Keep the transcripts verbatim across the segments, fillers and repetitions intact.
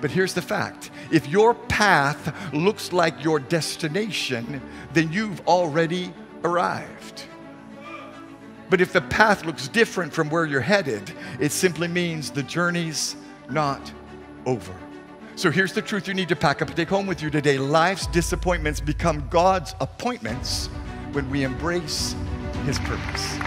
But here's the fact. If your path looks like your destination, then you've already arrived. But if the path looks different from where you're headed, it simply means the journey's not over. So here's the truth you need to pack up and take home with you today. Life's disappointments become God's appointments when we embrace His purpose.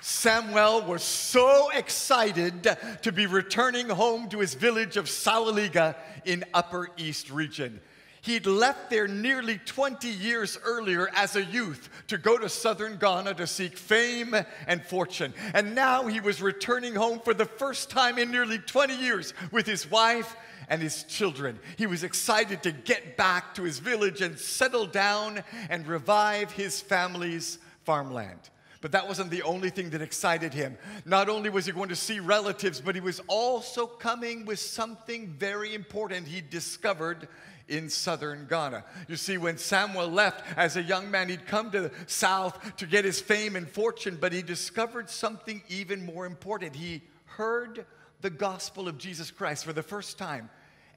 Samuel was so excited to be returning home to his village of Sawaliga in Upper East Region. He'd left there nearly twenty years earlier as a youth to go to southern Ghana to seek fame and fortune. And now he was returning home for the first time in nearly twenty years with his wife and his children. He was excited to get back to his village and settle down and revive his family's farmland. But that wasn't the only thing that excited him. Not only was he going to see relatives, but he was also coming with something very important he discovered in southern Ghana. You see, when Samuel left as a young man, he'd come to the south to get his fame and fortune, but he discovered something even more important. He heard the gospel of Jesus Christ for the first time,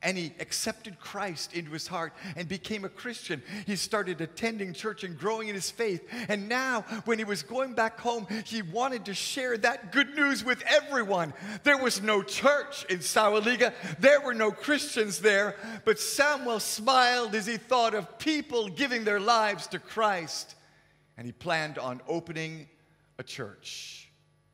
and he accepted Christ into his heart and became a Christian. He started attending church and growing in his faith. And now, when he was going back home, he wanted to share that good news with everyone. There was no church in Sawaliga. There were no Christians there. But Samuel smiled as he thought of people giving their lives to Christ. And he planned on opening a church.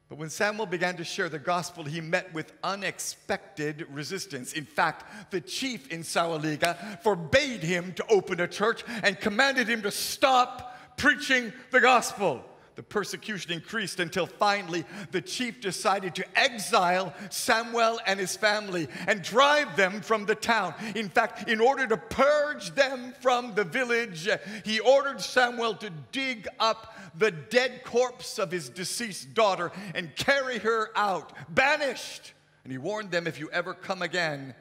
But when Samuel began to share the gospel, he met with unexpected resistance. In fact, the chief in Sawaliga forbade him to open a church and commanded him to stop preaching the gospel. The persecution increased until finally the chief decided to exile Samuel and his family and drive them from the town. In fact, in order to purge them from the village, he ordered Samuel to dig up the dead corpse of his deceased daughter and carry her out, banished. And he warned them, if you ever come again,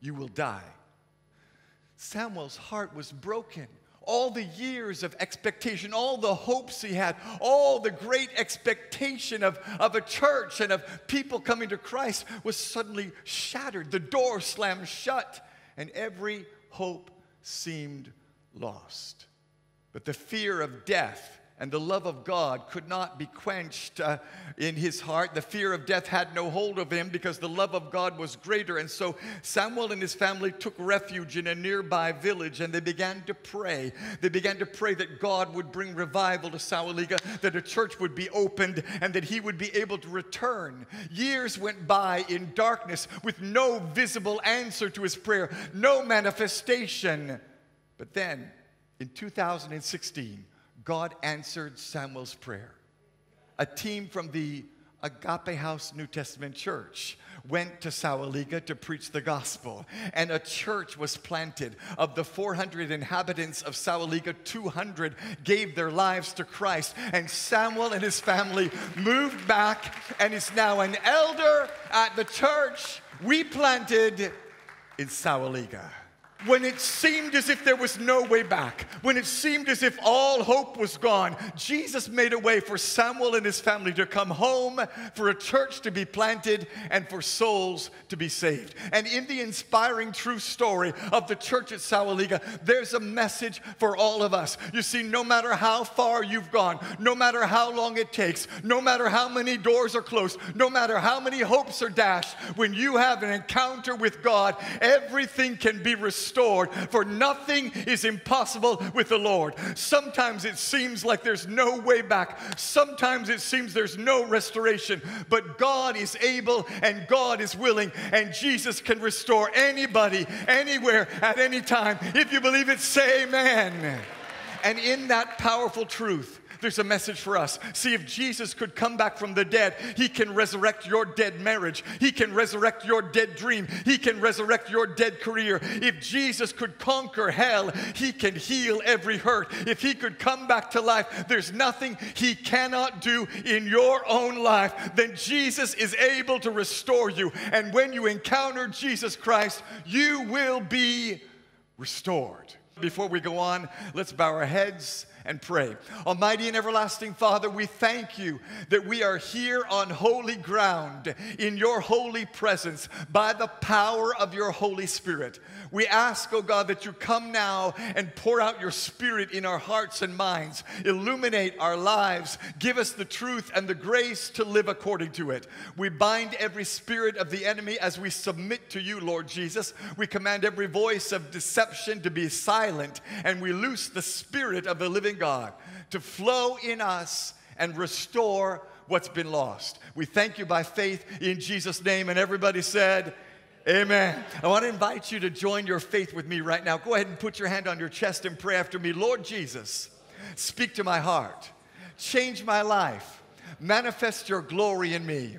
you will die. Samuel's heart was broken. All the years of expectation, all the hopes he had, all the great expectation of, of a church and of people coming to Christ was suddenly shattered. The door slammed shut, and every hope seemed lost. But the fear of death and the love of God could not be quenched uh, in his heart. The fear of death had no hold of him because the love of God was greater. And so Samuel and his family took refuge in a nearby village, and they began to pray. They began to pray that God would bring revival to Sawaliga, that a church would be opened, and that he would be able to return. Years went by in darkness with no visible answer to his prayer, no manifestation. But then, in two thousand sixteen, God answered Samuel's prayer. A team from the Agape House New Testament Church went to Sawaliga to preach the gospel, and a church was planted. Of the four hundred inhabitants of Sawaliga, two hundred gave their lives to Christ, and Samuel and his family moved back and is now an elder at the church we planted in Sawaliga. When it seemed as if there was no way back, when it seemed as if all hope was gone, Jesus made a way for Samuel and his family to come home, for a church to be planted, and for souls to be saved. And in the inspiring true story of the church at Sawaliga, there's a message for all of us. You see, no matter how far you've gone, no matter how long it takes, no matter how many doors are closed, no matter how many hopes are dashed, when you have an encounter with God, everything can be restored. For nothing is impossible with the Lord. Sometimes it seems like there's no way back. Sometimes it seems there's no restoration. But God is able and God is willing, and Jesus can restore anybody, anywhere, at any time. If you believe it, say amen. And in that powerful truth, there's a message for us. See, if Jesus could come back from the dead, He can resurrect your dead marriage. He can resurrect your dead dream. He can resurrect your dead career. If Jesus could conquer hell, He can heal every hurt. If He could come back to life, there's nothing He cannot do in your own life. Then Jesus is able to restore you. And when you encounter Jesus Christ, you will be restored. Before we go on, let's bow our heads and pray. Almighty and everlasting Father, we thank you that we are here on holy ground in your holy presence by the power of your Holy Spirit. We ask, oh God, that you come now and pour out your Spirit in our hearts and minds. Illuminate our lives. Give us the truth and the grace to live according to it. We bind every spirit of the enemy as we submit to you, Lord Jesus. We command every voice of deception to be silent, and we loose the Spirit of the living God to flow in us and restore what's been lost. We thank you by faith in Jesus' name, and everybody said, amen. I want to invite you to join your faith with me right now. Go ahead and put your hand on your chest and pray after me. Lord Jesus, speak to my heart. Change my life. Manifest your glory in me.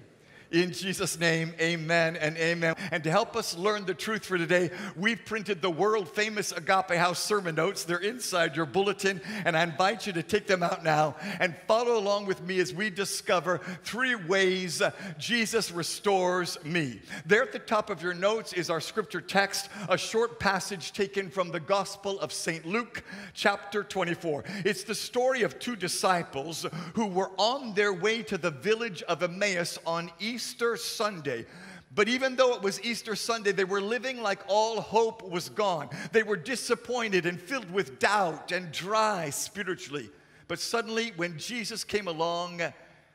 In Jesus' name, amen and amen. And to help us learn the truth for today, we've printed the world-famous Agape House sermon notes. They're inside your bulletin, and I invite you to take them out now and follow along with me as we discover three ways Jesus restores me. There at the top of your notes is our scripture text, a short passage taken from the Gospel of Saint Luke, chapter twenty-four. It's the story of two disciples who were on their way to the village of Emmaus on Easter. Easter Sunday. But even though it was Easter Sunday, they were living like all hope was gone. They were disappointed and filled with doubt and dry spiritually. But suddenly, when Jesus came along,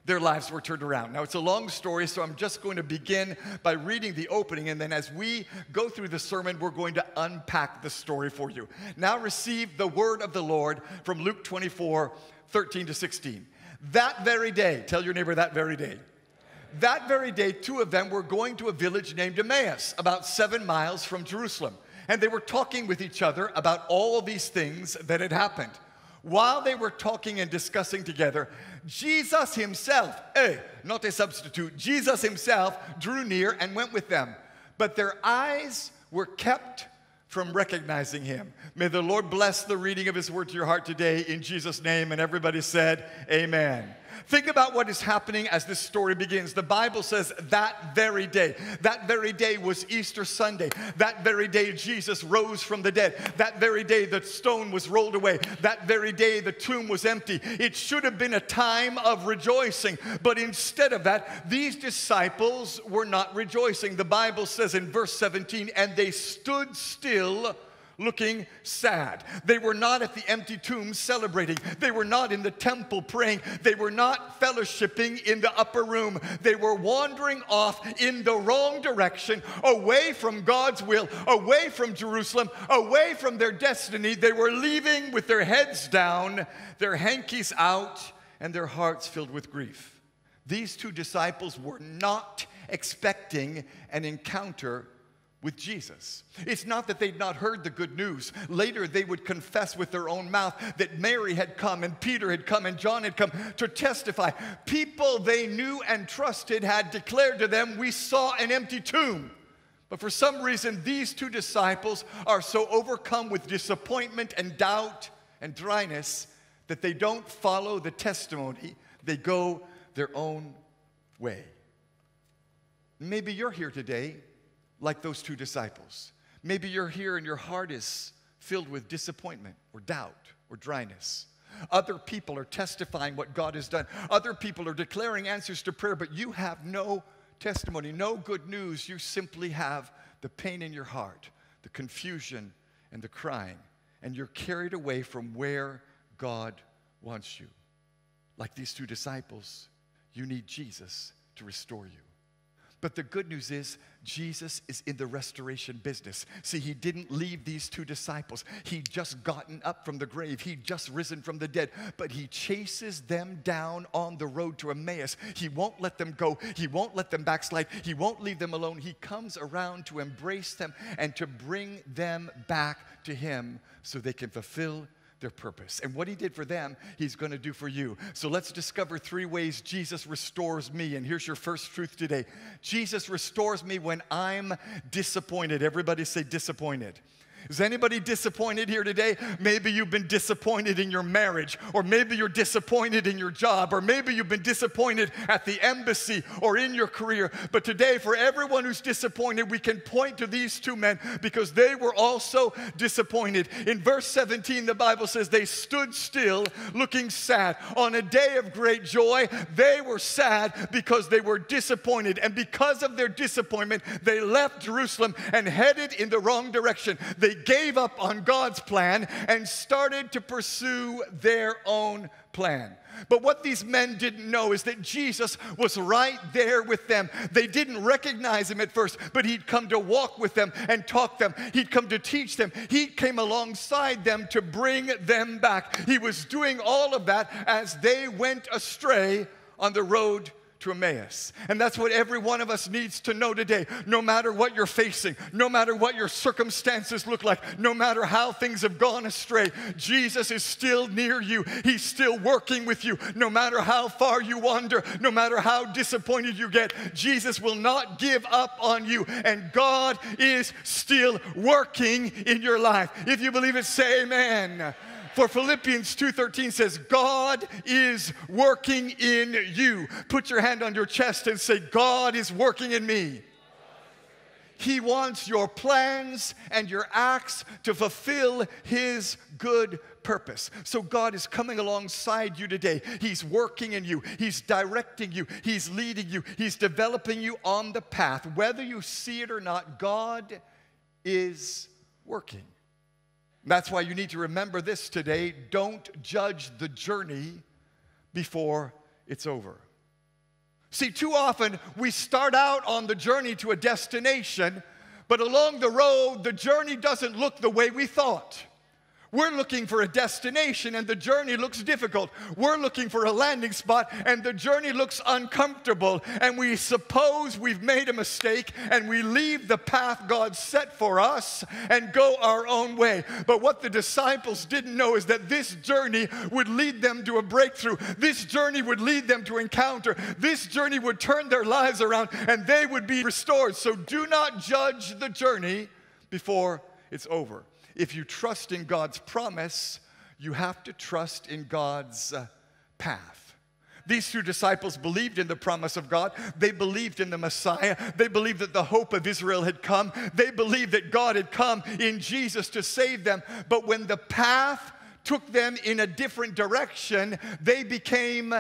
their lives were turned around. Now, it's a long story, so I'm just going to begin by reading the opening, and then as we go through the sermon, we're going to unpack the story for you. Now receive the word of the Lord from Luke twenty-four, thirteen to sixteen. That very day, tell your neighbor, that very day. That very day, two of them were going to a village named Emmaus, about seven miles from Jerusalem. And they were talking with each other about all these things that had happened. While they were talking and discussing together, Jesus himself, eh, not a substitute, Jesus himself drew near and went with them. But their eyes were kept from recognizing him. May the Lord bless the reading of his word to your heart today in Jesus' name. And everybody said, amen. Think about what is happening as this story begins. The Bible says that very day. That very day was Easter Sunday. That very day Jesus rose from the dead. That very day the stone was rolled away. That very day the tomb was empty. It should have been a time of rejoicing. But instead of that, these disciples were not rejoicing. The Bible says in verse seventeen, and they stood still, looking sad. They were not at the empty tomb celebrating. They were not in the temple praying. They were not fellowshipping in the upper room. They were wandering off in the wrong direction, away from God's will, away from Jerusalem, away from their destiny. They were leaving with their heads down, their hankies out, and their hearts filled with grief. These two disciples were not expecting an encounter with Jesus. It's not that they'd not heard the good news. Later they would confess with their own mouth that Mary had come and Peter had come and John had come to testify. People they knew and trusted had declared to them, we saw an empty tomb. But for some reason these two disciples are so overcome with disappointment and doubt and dryness that they don't follow the testimony. They go their own way. Maybe you're here today like those two disciples. Maybe you're here and your heart is filled with disappointment or doubt or dryness. Other people are testifying what God has done. Other people are declaring answers to prayer, but you have no testimony, no good news. You simply have the pain in your heart, the confusion, and the crying, and you're carried away from where God wants you. Like these two disciples, you need Jesus to restore you. But the good news is Jesus is in the restoration business. See, he didn't leave these two disciples. He'd just gotten up from the grave. He'd just risen from the dead. But he chases them down on the road to Emmaus. He won't let them go. He won't let them backslide. He won't leave them alone. He comes around to embrace them and to bring them back to him so they can fulfill their purpose. And what he did for them, he's going to do for you. So let's discover three ways Jesus restores me. And here's your first truth today. Jesus restores me when I'm disappointed. Everybody say disappointed. Is anybody disappointed here today? Maybe you've been disappointed in your marriage, or maybe you're disappointed in your job, or maybe you've been disappointed at the embassy or in your career. But today, for everyone who's disappointed, we can point to these two men because they were also disappointed. In verse seventeen, the Bible says, they stood still looking sad. On a day of great joy, they were sad because they were disappointed. And because of their disappointment, they left Jerusalem and headed in the wrong direction. They They gave up on God's plan and started to pursue their own plan. But what these men didn't know is that Jesus was right there with them. They didn't recognize him at first, but he'd come to walk with them and talk them. He'd come to teach them. He came alongside them to bring them back. He was doing all of that as they went astray on the road to Emmaus. And that's what every one of us needs to know today. No matter what you're facing, no matter what your circumstances look like, no matter how things have gone astray, Jesus is still near you. He's still working with you. No matter how far you wander, no matter how disappointed you get, Jesus will not give up on you. And God is still working in your life. If you believe it, say amen. For Philippians two thirteen says, God is working in you. Put your hand on your chest and say, God is working in me. He wants your plans and your acts to fulfill his good purpose. So God is coming alongside you today. He's working in you. He's directing you. He's leading you. He's developing you on the path. Whether you see it or not, God is working. That's why you need to remember this today. Don't judge the journey before it's over. See, too often we start out on the journey to a destination, but along the road, the journey doesn't look the way we thought. We're looking for a destination and the journey looks difficult. We're looking for a landing spot and the journey looks uncomfortable. And we suppose we've made a mistake and we leave the path God set for us and go our own way. But what the disciples didn't know is that this journey would lead them to a breakthrough. This journey would lead them to encounter. This journey would turn their lives around and they would be restored. So do not judge the journey before it's over. If you trust in God's promise, you have to trust in God's uh, path. These two disciples believed in the promise of God. They believed in the Messiah. They believed that the hope of Israel had come. They believed that God had come in Jesus to save them. But when the path took them in a different direction, they became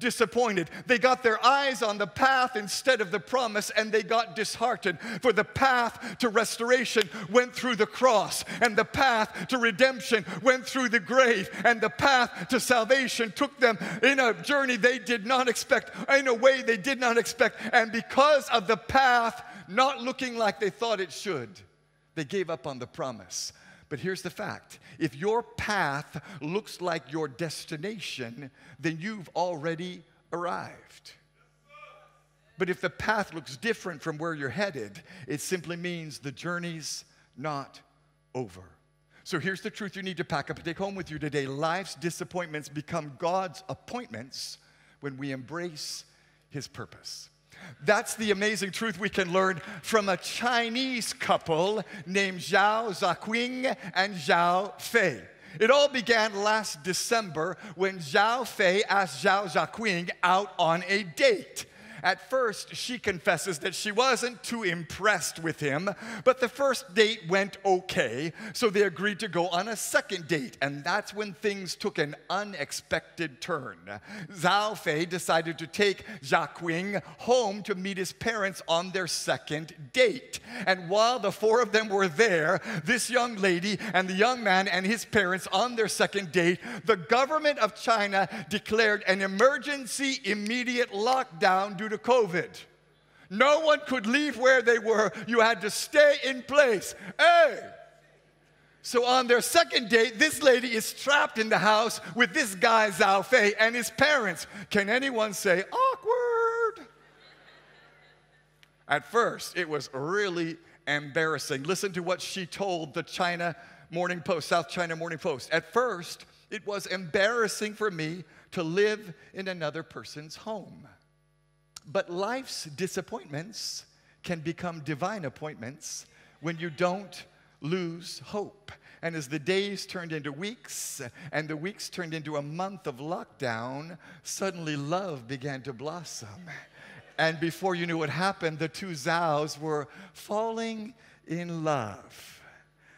disappointed. They got their eyes on the path instead of the promise, and they got disheartened. For the path to restoration went through the cross, and the path to redemption went through the grave, and the path to salvation took them in a journey they did not expect, in a way they did not expect. And because of the path not looking like they thought it should, they gave up on the promise. But here's the fact. If your path looks like your destination, then you've already arrived. But if the path looks different from where you're headed, it simply means the journey's not over. So here's the truth you need to pack up and take home with you today. Life's disappointments become God's appointments when we embrace his purpose. That's the amazing truth we can learn from a Chinese couple named Zhao Zeqing and Zhao Fei. It all began last December when Zhao Fei asked Zhao Zeqing out on a date. At first, she confesses that she wasn't too impressed with him, but the first date went okay, so they agreed to go on a second date, and that's when things took an unexpected turn. Zhao Fei decided to take Zeqing home to meet his parents on their second date, and while the four of them were there, this young lady and the young man and his parents on their second date, the government of China declared an emergency immediate lockdown due to COVID. No one could leave where they were. You had to stay in place. Hey! So on their second date, this lady is trapped in the house with this guy, Zhao Fei, and his parents. Can anyone say, awkward? At first, it was really embarrassing. Listen to what she told the China Morning Post, South China Morning Post. At first, it was embarrassing for me to live in another person's home. But life's disappointments can become divine appointments when you don't lose hope. And as the days turned into weeks, and the weeks turned into a month of lockdown, suddenly love began to blossom. And before you knew what happened, the two Zhaos were falling in love.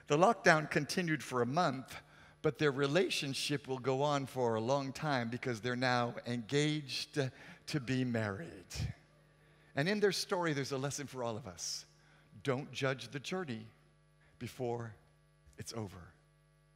The lockdown continued for a month, but their relationship will go on for a long time because they're now engaged to be married. And in their story, there's a lesson for all of us. Don't judge the journey before it's over.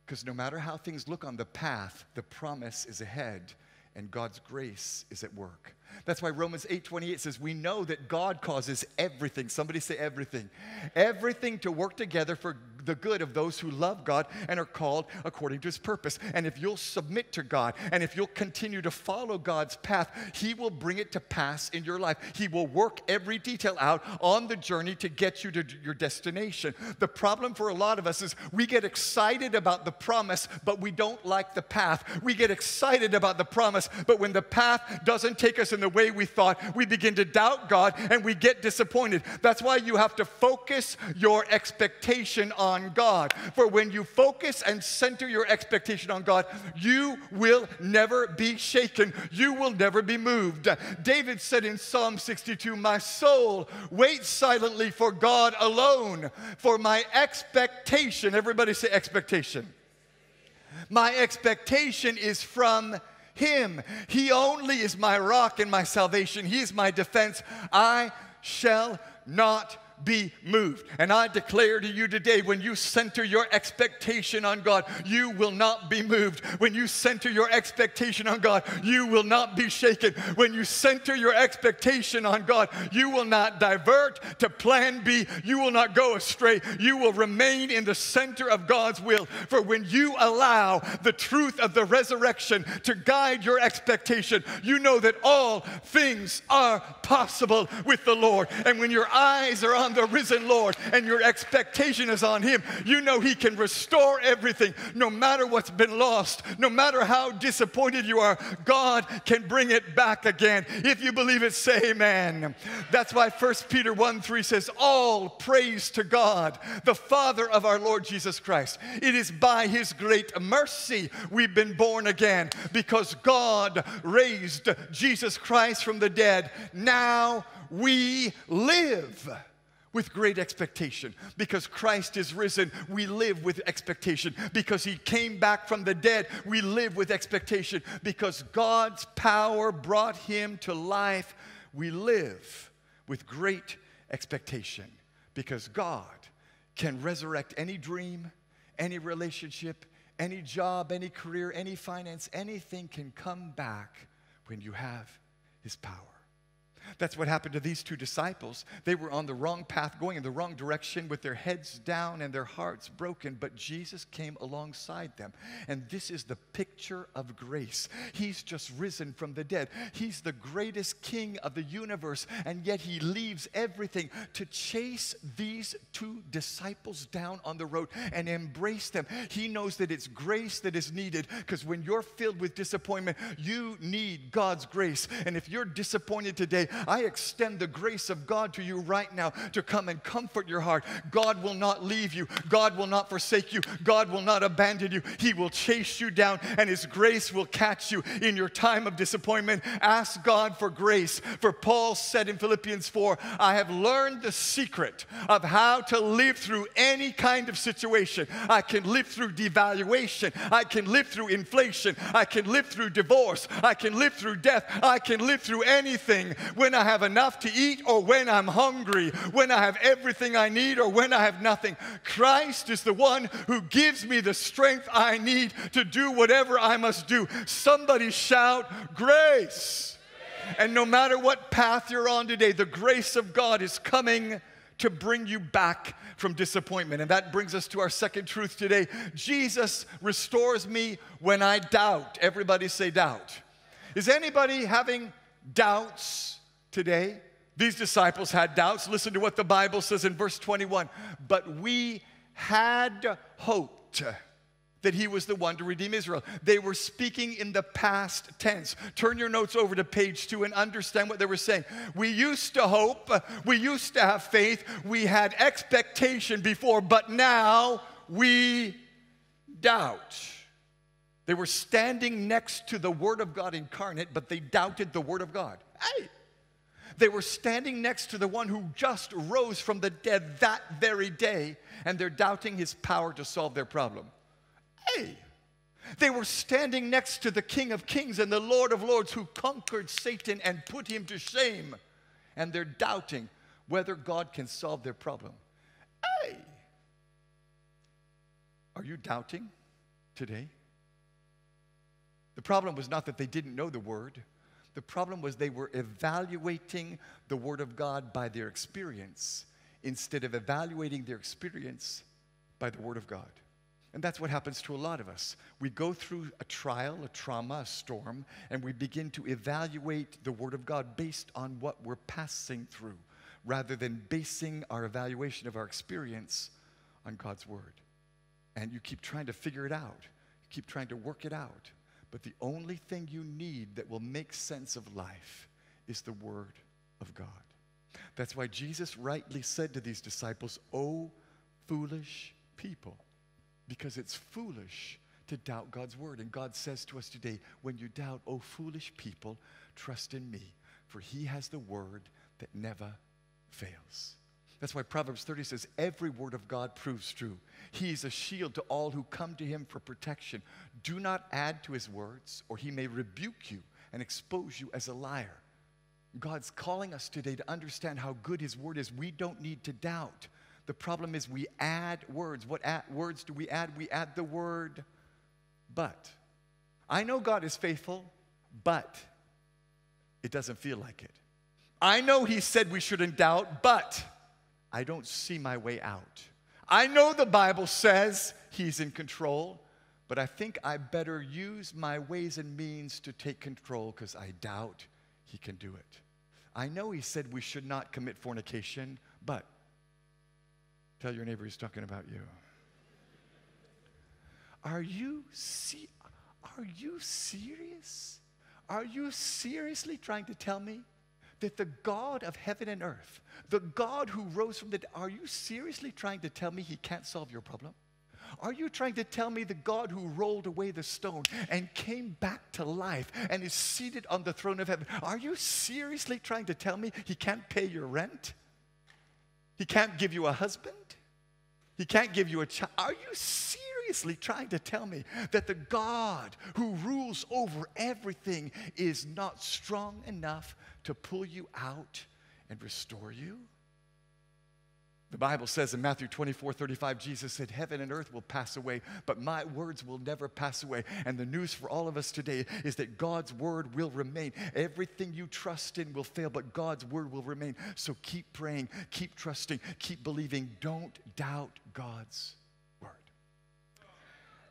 Because no matter how things look on the path, the promise is ahead, and God's grace is at work. That's why Romans eight twenty-eight says, we know that God causes everything, somebody say everything, everything to work together for the good of those who love God and are called according to his purpose. And if you'll submit to God, and if you'll continue to follow God's path, he will bring it to pass in your life. He will work every detail out on the journey to get you to your destination. The problem for a lot of us is we get excited about the promise, but we don't like the path. We get excited about the promise, but when the path doesn't take us in the way we thought, we begin to doubt God and we get disappointed. That's why you have to focus your expectation on God. For when you focus and center your expectation on God, you will never be shaken. You will never be moved. David said in Psalm sixty-two, my soul, wait silently for God alone, for my expectation, everybody say expectation. My expectation is from him. He only is my rock and my salvation. He is my defense. I shall not be moved. And I declare to you today, when you center your expectation on God, you will not be moved. When you center your expectation on God, you will not be shaken. When you center your expectation on God, you will not divert to plan B. You will not go astray. You will remain in the center of God's will. For when you allow the truth of the resurrection to guide your expectation, you know that all things are possible with the Lord. And when your eyes are on on the risen Lord and your expectation is on him, you know he can restore everything, no matter what's been lost, no matter how disappointed you are. God can bring it back again. If you believe it, say amen. That's why First Peter one three says, all praise to God, the Father of our Lord Jesus Christ. It is by his great mercy we've been born again, because God raised Jesus Christ from the dead. Now we live with great expectation. Because Christ is risen, we live with expectation. Because he came back from the dead, we live with expectation. Because God's power brought him to life, we live with great expectation. Because God can resurrect any dream, any relationship, any job, any career, any finance. Anything can come back when you have his power. That's what happened to these two disciples. They were on the wrong path, going in the wrong direction, with their heads down and their hearts broken, but Jesus came alongside them. And this is the picture of grace. He's just risen from the dead. He's the greatest king of the universe, and yet he leaves everything to chase these two disciples down on the road and embrace them. He knows that it's grace that is needed, because when you're filled with disappointment, you need God's grace. And if you're disappointed today, I extend the grace of God to you right now to come and comfort your heart. God will not leave you. God will not forsake you. God will not abandon you. He will chase you down, and his grace will catch you in your time of disappointment. Ask God for grace. For Paul said in Philippians four, I have learned the secret of how to live through any kind of situation. I can live through devaluation. I can live through inflation. I can live through divorce. I can live through death. I can live through anything. When I have enough to eat or when I'm hungry, when I have everything I need or when I have nothing, Christ is the one who gives me the strength I need to do whatever I must do. Somebody shout, grace! And no matter what path you're on today, the grace of God is coming to bring you back from disappointment. And that brings us to our second truth today. Jesus restores me when I doubt. Everybody say doubt. Is anybody having doubts today? These disciples had doubts. Listen to what the Bible says in verse twenty-one. But we had hoped that he was the one to redeem Israel. They were speaking in the past tense. Turn your notes over to page two and understand what they were saying. We used to hope. We used to have faith. We had expectation before, but now we doubt. They were standing next to the Word of God incarnate, but they doubted the Word of God. Hey! They were standing next to the one who just rose from the dead that very day, and they're doubting his power to solve their problem. Hey! They were standing next to the King of Kings and the Lord of Lords who conquered Satan and put him to shame, and they're doubting whether God can solve their problem. Hey! Are you doubting today? The problem was not that they didn't know the Word. The problem was they were evaluating the Word of God by their experience instead of evaluating their experience by the Word of God. And that's what happens to a lot of us. We go through a trial, a trauma, a storm, and we begin to evaluate the Word of God based on what we're passing through rather than basing our evaluation of our experience on God's Word. And you keep trying to figure it out. You keep trying to work it out. But the only thing you need that will make sense of life is the Word of God. That's why Jesus rightly said to these disciples, "O foolish people," because it's foolish to doubt God's Word. And God says to us today, when you doubt, "O foolish people, trust in me, for he has the Word that never fails." That's why Proverbs thirty says, every word of God proves true. He is a shield to all who come to him for protection. Do not add to his words, or he may rebuke you and expose you as a liar. God's calling us today to understand how good his word is. We don't need to doubt. The problem is we add words. What add, words do we add? We add the word, but. I know God is faithful, but it doesn't feel like it. I know he said we shouldn't doubt, but I don't see my way out. I know the Bible says he's in control, but I think I better use my ways and means to take control because I doubt he can do it. I know he said we should not commit fornication, but tell your neighbor he's talking about you. Are you se- are you serious? Are you seriously trying to tell me that the God of heaven and earth, the God who rose from the dead, are you seriously trying to tell me he can't solve your problem? Are you trying to tell me the God who rolled away the stone and came back to life and is seated on the throne of heaven, are you seriously trying to tell me he can't pay your rent? He can't give you a husband? He can't give you a child? Are you serious? Trying to tell me that the God who rules over everything is not strong enough to pull you out and restore you? The Bible says in Matthew twenty-four thirty-five, Jesus said, heaven and earth will pass away, but my words will never pass away. And the news for all of us today is that God's word will remain. Everything you trust in will fail, but God's word will remain. So keep praying, keep trusting, keep believing. Don't doubt God's.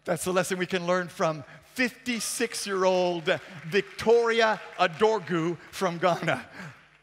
That's the lesson we can learn from fifty-six-year-old Victoria Adorgu from Ghana.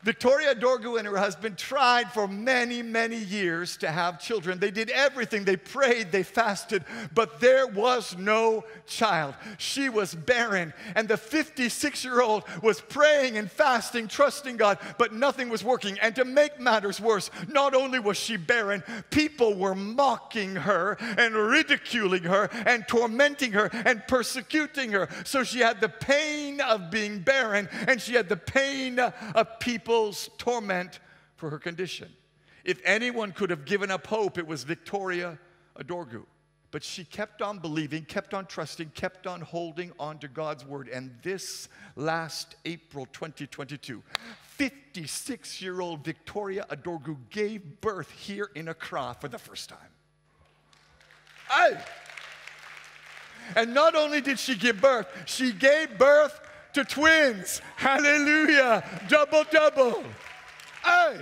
Victoria Adorgu and her husband tried for many, many years to have children. They did everything. They prayed, they fasted, but there was no child. She was barren, and the fifty-six-year-old was praying and fasting, trusting God, but nothing was working. And to make matters worse, not only was she barren, people were mocking her and ridiculing her and tormenting her and persecuting her. So she had the pain of being barren, and she had the pain of people torment for her condition. If anyone could have given up hope, it was Victoria Adorgu. But she kept on believing, kept on trusting, kept on holding on to God's word. And this last April twenty twenty-two, fifty-six-year-old Victoria Adorgu gave birth here in Accra for the first time. Aye. And not only did she give birth, she gave birth to twins. Hallelujah. Double, double. Hey.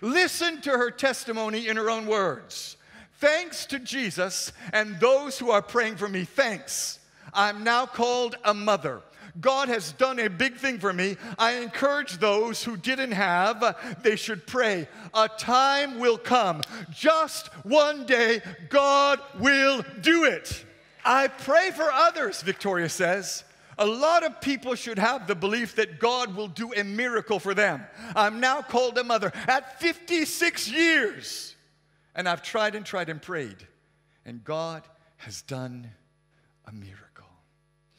Listen to her testimony in her own words. Thanks to Jesus and those who are praying for me, thanks. I'm now called a mother. God has done a big thing for me. I encourage those who didn't have, they should pray. A time will come. Just one day, God will do it. I pray for others, Victoria says. A lot of people should have the belief that God will do a miracle for them. I'm now called a mother at fifty-six years. And I've tried and tried and prayed. And God has done a miracle.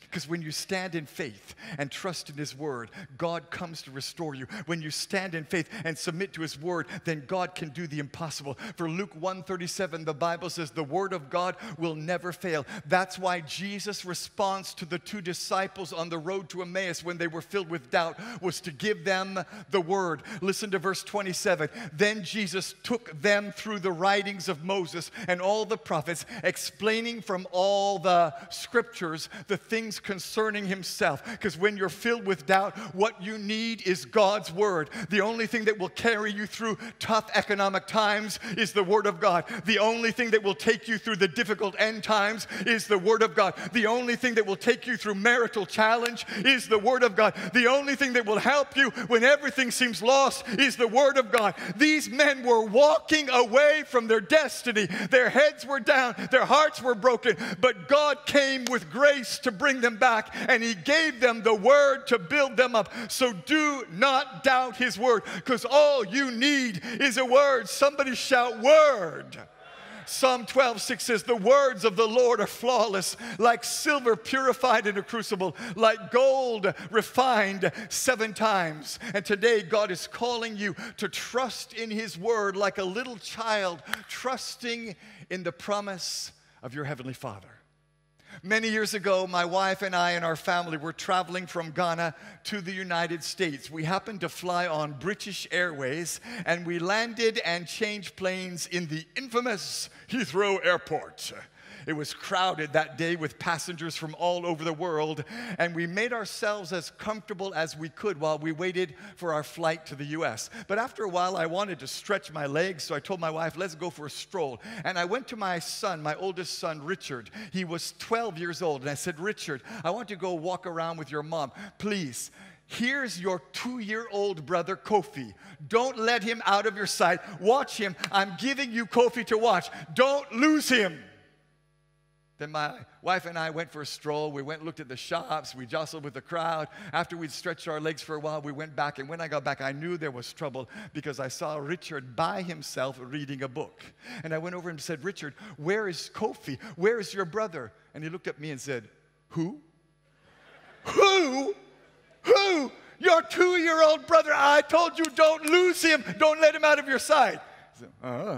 Because when you stand in faith and trust in His Word, God comes to restore you. When you stand in faith and submit to His Word, then God can do the impossible. For Luke one thirty-seven, the Bible says, the Word of God will never fail. That's why Jesus' response to the two disciples on the road to Emmaus when they were filled with doubt was to give them the Word. Listen to verse twenty-seven. Then Jesus took them through the writings of Moses and all the prophets, explaining from all the Scriptures the things concerning Himself. Because when you're filled with doubt, what you need is God's Word. The only thing that will carry you through tough economic times is the Word of God. The only thing that will take you through the difficult end times is the Word of God. The only thing that will take you through marital challenge is the Word of God. The only thing that will help you when everything seems lost is the Word of God. These men were walking away from their destiny. Their heads were down. Their hearts were broken. But God came with grace to bring them back, and He gave them the Word to build them up. So do not doubt His Word, because all you need is a word. Somebody shout, word. Psalm twelve six says, the words of the Lord are flawless, like silver purified in a crucible, like gold refined seven times. And today God is calling you to trust in His Word like a little child, trusting in the promise of your Heavenly Father. Many years ago, my wife and I and our family were traveling from Ghana to the United States. We happened to fly on British Airways, and we landed and changed planes in the infamous Heathrow Airport. It was crowded that day with passengers from all over the world, and we made ourselves as comfortable as we could while we waited for our flight to the U S But after a while, I wanted to stretch my legs, so I told my wife, let's go for a stroll. And I went to my son, my oldest son, Richard. He was twelve years old, and I said, Richard, I want you to go walk around with your mom, please. Here's your two-year-old brother, Kofi. Don't let him out of your sight. Watch him. I'm giving you Kofi to watch. Don't lose him. Then my wife and I went for a stroll. We went and looked at the shops. We jostled with the crowd. After we'd stretched our legs for a while, we went back. And when I got back, I knew there was trouble because I saw Richard by himself reading a book. And I went over and said, Richard, where is Kofi? Where is your brother? And he looked at me and said, who? Who? Who? Your two-year-old brother. I told you don't lose him. Don't let him out of your sight. I said, uh-huh.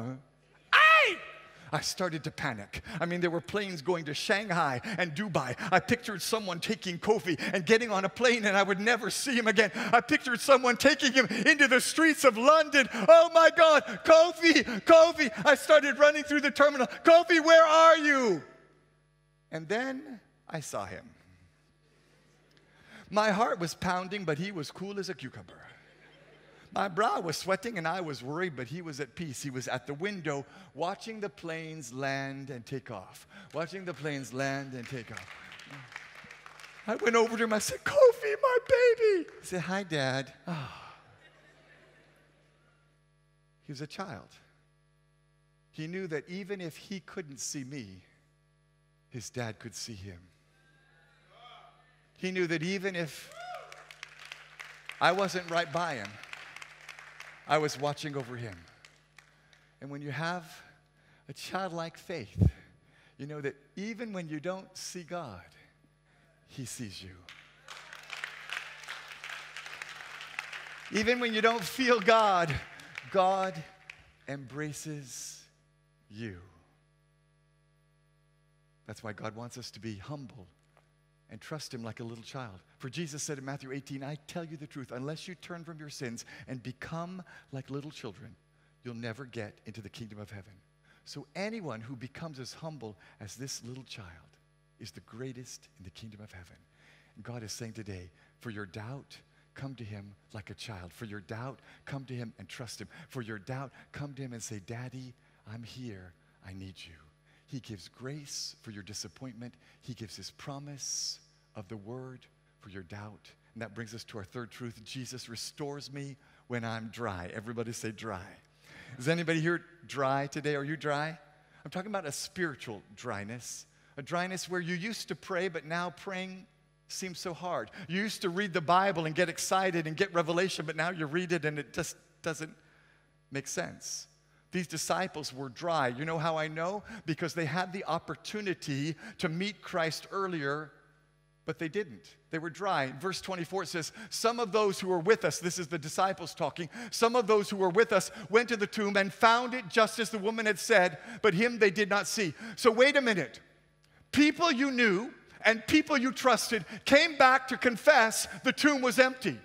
I! I started to panic. I mean, there were planes going to Shanghai and Dubai. I pictured someone taking Kofi and getting on a plane, and I would never see him again. I pictured someone taking him into the streets of London. Oh, my God, Kofi, Kofi. I started running through the terminal. Kofi, where are you? And then I saw him. My heart was pounding, but he was cool as a cucumber. My brow was sweating and I was worried, but he was at peace. He was at the window watching the planes land and take off. Watching the planes land and take off. I went over to him. I said, Kofi, my baby. He said, hi, Dad. Oh. He was a child. He knew that even if he couldn't see me, his dad could see him. He knew that even if I wasn't right by him, I was watching over him. And when you have a childlike faith, you know that even when you don't see God, He sees you. Even when you don't feel God, God embraces you. That's why God wants us to be humble and trust Him like a little child. For Jesus said in Matthew eighteen, I tell you the truth, unless you turn from your sins and become like little children, you'll never get into the kingdom of heaven. So anyone who becomes as humble as this little child is the greatest in the kingdom of heaven. And God is saying today, for your doubt, come to Him like a child. For your doubt, come to Him and trust Him. For your doubt, come to Him and say, Daddy, I'm here. I need you. He gives grace for your disappointment. He gives His promise of the Word for your doubt. And that brings us to our third truth. Jesus restores me when I'm dry. Everybody say dry. Is anybody here dry today? Are you dry? I'm talking about a spiritual dryness. A dryness where you used to pray, but now praying seems so hard. You used to read the Bible and get excited and get revelation, but now you read it and it just doesn't make sense. These disciples were dry. You know how I know? Because they had the opportunity to meet Christ earlier, but they didn't. They were dry. In verse twenty-four, it says, some of those who were with us, this is the disciples talking, some of those who were with us went to the tomb and found it just as the woman had said, but him they did not see. So wait a minute. People you knew and people you trusted came back to confess the tomb was empty.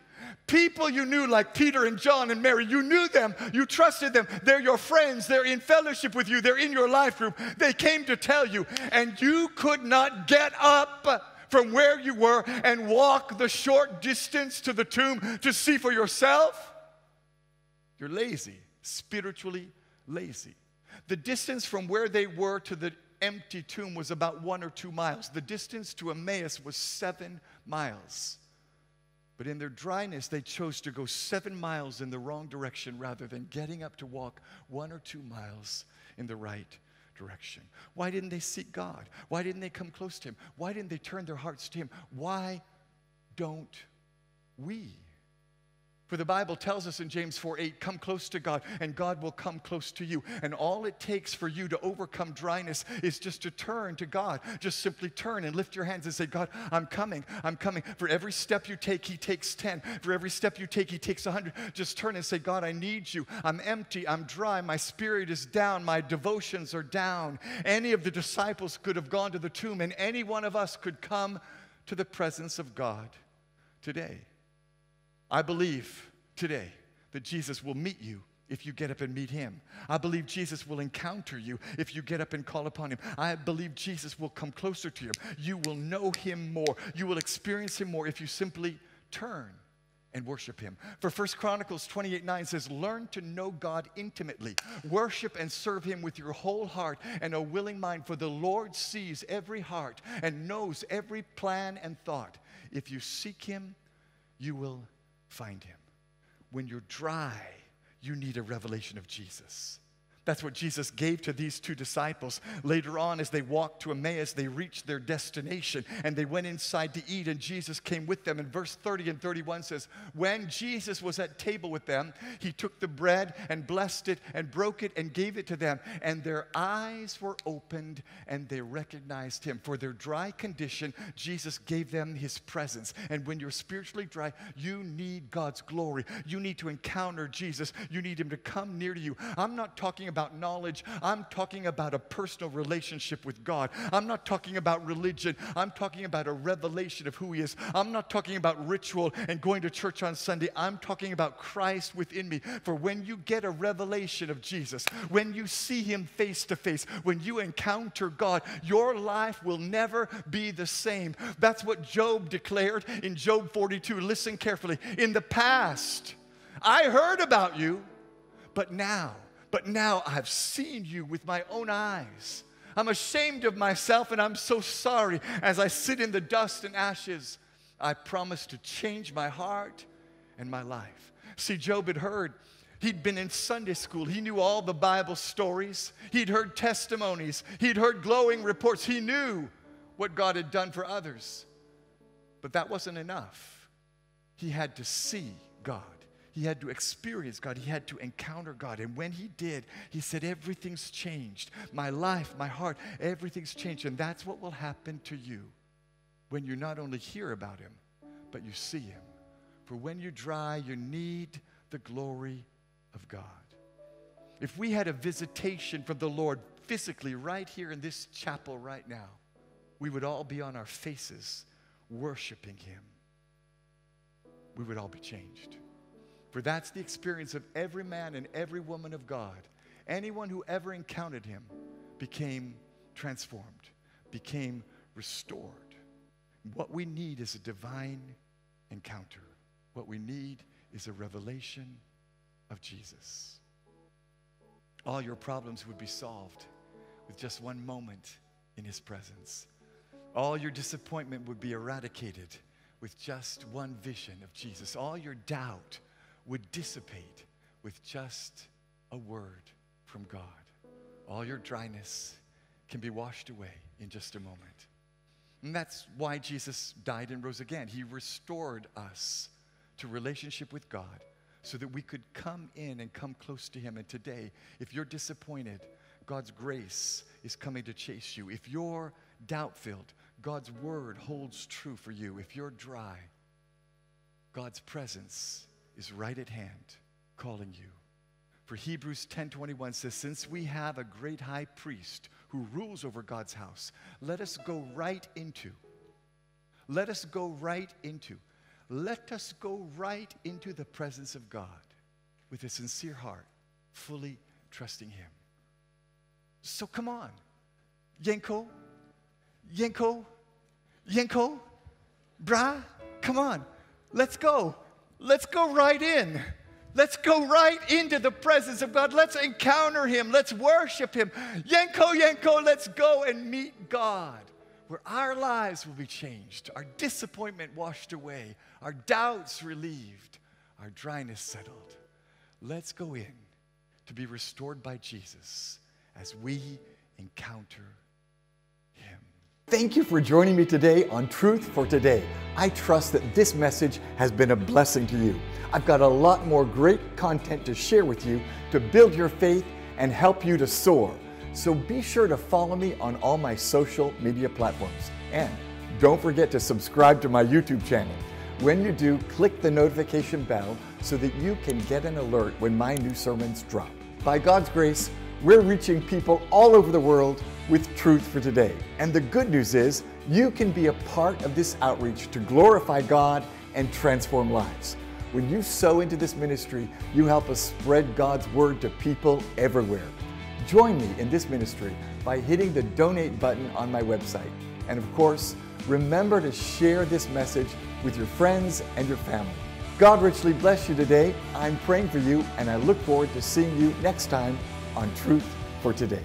People you knew, like Peter and John and Mary, you knew them, you trusted them, they're your friends, they're in fellowship with you, they're in your life group, they came to tell you, and you could not get up from where you were and walk the short distance to the tomb to see for yourself. You're lazy, spiritually lazy. The distance from where they were to the empty tomb was about one or two miles. The distance to Emmaus was seven miles. But in their dryness, they chose to go seven miles in the wrong direction rather than getting up to walk one or two miles in the right direction. Why didn't they seek God? Why didn't they come close to Him? Why didn't they turn their hearts to Him? Why don't we? For the Bible tells us in James four eight, come close to God and God will come close to you. And all it takes for you to overcome dryness is just to turn to God. Just simply turn and lift your hands and say, God, I'm coming, I'm coming. For every step you take, He takes ten. For every step you take, He takes one hundred. Just turn and say, God, I need you. I'm empty, I'm dry, my spirit is down, my devotions are down. Any of the disciples could have gone to the tomb and any one of us could come to the presence of God today. I believe today that Jesus will meet you if you get up and meet Him. I believe Jesus will encounter you if you get up and call upon Him. I believe Jesus will come closer to you. You will know Him more. You will experience Him more if you simply turn and worship Him. For First Chronicles twenty-eight nine says, learn to know God intimately. Worship and serve Him with your whole heart and a willing mind, for the Lord sees every heart and knows every plan and thought. If you seek Him, you will find Him. When you're dry, you need a revelation of Jesus. That's what Jesus gave to these two disciples. Later on, as they walked to Emmaus, they reached their destination and they went inside to eat, and Jesus came with them. And verse thirty and thirty-one says, when Jesus was at table with them, He took the bread and blessed it and broke it and gave it to them. And their eyes were opened and they recognized Him. For their dry condition, Jesus gave them His presence. And when you're spiritually dry, you need God's glory. You need to encounter Jesus. You need Him to come near to you. I'm not talking about about knowledge. I'm talking about a personal relationship with God. I'm not talking about religion. I'm talking about a revelation of who He is. I'm not talking about ritual and going to church on Sunday. I'm talking about Christ within me. For when you get a revelation of Jesus, when you see Him face to face, when you encounter God, your life will never be the same. That's what Job declared in Job forty-two. Listen carefully. In the past, I heard about you, but now, But now I've seen you with my own eyes. I'm ashamed of myself and I'm so sorry. As I sit in the dust and ashes, I promise to change my heart and my life. See, Job had heard. He'd been in Sunday school. He knew all the Bible stories. He'd heard testimonies. He'd heard glowing reports. He knew what God had done for others. But that wasn't enough. He had to see God. He had to experience God. He had to encounter God. And when he did, he said, everything's changed. My life, my heart, everything's changed. And that's what will happen to you when you not only hear about Him, but you see Him. For when you're dry, you need the glory of God. If we had a visitation from the Lord physically right here in this chapel right now, we would all be on our faces worshiping Him. We would all be changed. For that's the experience of every man and every woman of God. Anyone who ever encountered Him became transformed, became restored. What we need is a divine encounter. What we need is a revelation of Jesus. All your problems would be solved with just one moment in His presence. All your disappointment would be eradicated with just one vision of Jesus. All your doubt would dissipate with just a word from God. All your dryness can be washed away in just a moment. And that's why Jesus died and rose again. He restored us to relationship with God so that we could come in and come close to Him. And today, if you're disappointed, God's grace is coming to chase you. If you're doubt-filled, God's word holds true for you. If you're dry, God's presence is right at hand calling you. For Hebrews ten twenty-one says, since we have a great high priest who rules over God's house, let us go right into, let us go right into, let us go right into the presence of God with a sincere heart, fully trusting Him. So come on, Yenko, Yenko, Yenko, brah, come on, let's go. Let's go right in. Let's go right into the presence of God. Let's encounter Him. Let's worship Him. Yenko, Yenko, let's go and meet God, where our lives will be changed, our disappointment washed away, our doubts relieved, our dryness settled. Let's go in to be restored by Jesus as we encounter Him. Thank you for joining me today on Truth for Today. I trust that this message has been a blessing to you. I've got a lot more great content to share with you to build your faith and help you to soar. So be sure to follow me on all my social media platforms. And don't forget to subscribe to my YouTube channel. When you do, click the notification bell so that you can get an alert when my new sermons drop. By God's grace, we're reaching people all over the world with Truth for Today. And the good news is you can be a part of this outreach to glorify God and transform lives. When you sow into this ministry, you help us spread God's word to people everywhere. Join me in this ministry by hitting the donate button on my website. And of course, remember to share this message with your friends and your family. God richly bless you today. I'm praying for you, and I look forward to seeing you next time on Truth for Today.